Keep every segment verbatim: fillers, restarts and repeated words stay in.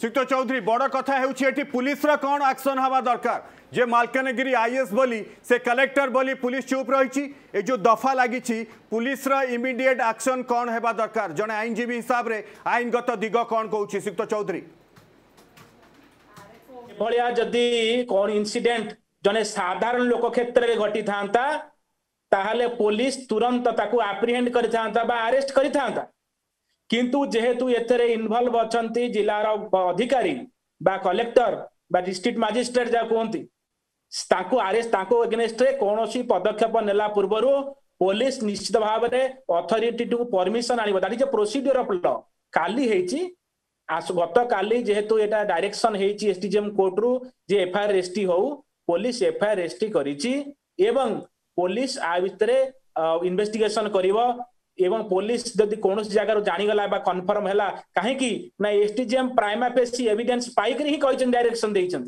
श्रीयुक्त चौधरी बड़ कथा होती पुलिस कौन एक्शन हवा दरकार जे मालकानगिरी आईएएस बोली से कलेक्टर बोली पुलिस चुप रही ए जो दफा लगी पुलिस इमीडिएट एक्शन कौन है दरकार जड़े आईनजीवी हिसाब से आईनगत दिग कौन कौन श्रीयुक्त चौधरी भलिया जदि कौन इंसिडेंट जने साधारण लोक क्षेत्र में घटी था ताहले पुलिस तुरंत ताकू एप्रिहेंड करि थांता बा अरेस्ट करि थांता किंतु जेहेतु एथरे इन्वॉल्व अछंती जिलार अधिकारी बा कलेक्टर बा डिस्ट्रिक्ट मजिस्ट्रेट जा कोंती ताकू अरेस्ट ताकू अगेंस्ट रे कोनोसी पदक्षेप नेला पूर्वरो पुलिस निश्चित भाव रे अथॉरिटी टू परमिशन आनिबो that is a procedure of law काली हेची आस गत काली जेहेतु एटा डायरेक्शन हेची एसडीएम कोर्ट रु जे एफआईआर रेस्टी हो पुलिस एफआईआर रेस्टी करिची एवं पुलिस आ भितर इन्वेस्टिगेशन करिवो एवं पुलिस जदि कोनो जगह जानी गला बा कन्फर्म हैला काहे कि ना एसटीजेएम प्राइमा फेसी एविडेंस पाई करी ही कहचन डायरेक्शन देइचन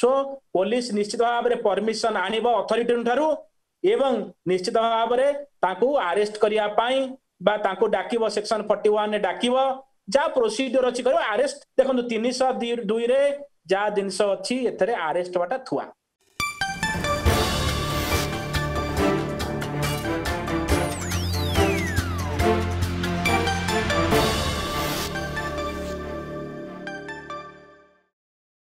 सो पुलिस निश्चित भाव रे परमिशन आनिबो अथॉरिटी ठारू एवं निश्चित भाव रे ताकू अरेस्ट करिया पई बा ताकू डाकिबो सेक्शन इकतालीस ने डाकिबो जा प्रोसीजर अछि करो अरेस्ट देखन तीन सौ दो रे जा दिन सौ अछि एथरे अरेस्ट वाटा थुआ।